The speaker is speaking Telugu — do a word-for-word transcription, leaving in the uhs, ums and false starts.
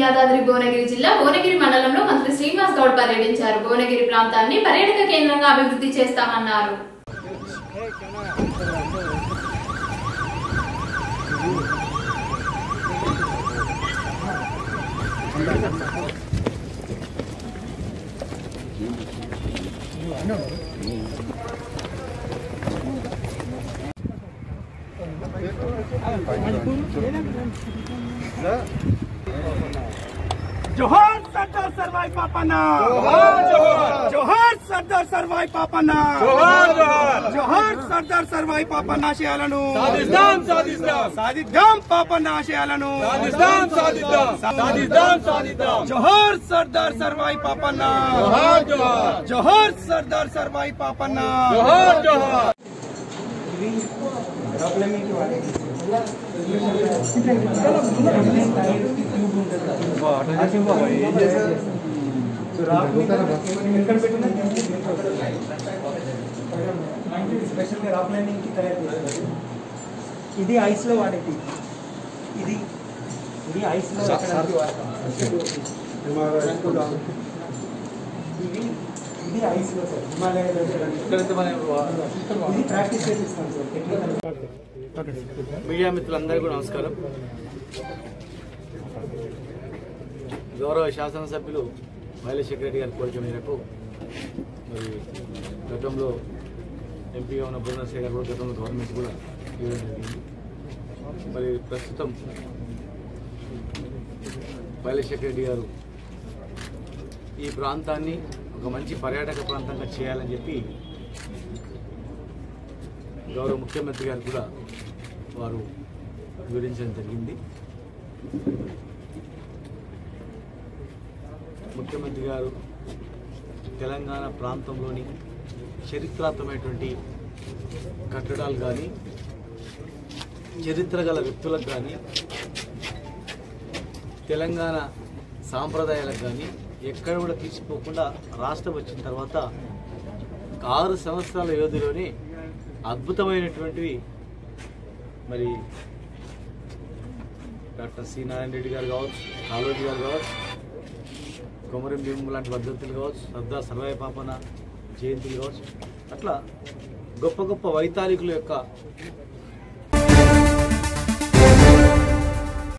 యాదాద్రి భువనగిరి జిల్లా భువనగిరి మండలంలో మంత్రి శ్రీనివాస్ గౌడ్ పర్యటించారు. భువనగిరి ప్రాంతాన్ని పర్యాటక కేంద్రంగా అభివృద్ధి చేస్తామన్నారు. जोहर सरदार सरवाई पापना, जोहर जोहर जोहर सरदार सरवाई पापना, जोहर जोहर जोहर सरदार सरवाई पापना शेलनु सादिस्तान सादिस्तान सादिस्तान पापना शेलनु सादिस्तान सादिस्तान सादिस्तान सादिस्तान जोहर सरदार सरवाई पापना, जोहर जोहर जोहर सरदार सरवाई पापना, जोहर जोहर स्पेषल राफ लैंडिंग की तैयारी इधी ऐस इधी इधी ऐस इधी ऐस हिमालय प्राक्टिस मीडिया मित्रुलंदरिकी नमस्कारम. गौरव शासन सभ्युलु వైఎస్ఆర్ రెడ్డి గారి కోరిక మేరకు మరి గతంలో ఎంపీగా ఉన్న భువనశేఖర్ కూడా గతంలో గవర్నమెంట్ కూడా మరి ప్రస్తుతం వైఎస్ఆర్ రెడ్డి గారు ఈ ప్రాంతాన్ని ఒక మంచి పర్యాటక ప్రాంతంగా చేయాలని చెప్పి గౌరవ ముఖ్యమంత్రి గారు కూడా వారు వివరించడం జరిగింది. ముఖ్యమంత్రి గారు తెలంగాణ ప్రాంతంలోని చరిత్రాత్మకమైనటువంటి కట్టడాలు కానీ చరిత్ర గల వ్యక్తులకు కానీ తెలంగాణ సాంప్రదాయాలకు కానీ ఎక్కడ కూడా తీసిపోకుండా రాష్ట్రం వచ్చిన తర్వాత ఆరు సంవత్సరాల వ్యవధిలోనే అద్భుతమైనటువంటివి మరి డాక్టర్ సి నారాయణ రెడ్డి గారు కావచ్చు, కాళోజీ గారు కావచ్చు, కొమరం భీము లాంటి పద్ధతులు కావచ్చు, సర్దార్ సర్వాయి పాపన జయంతి కావచ్చు, అట్లా గొప్ప గొప్ప వైతాళికుల యొక్క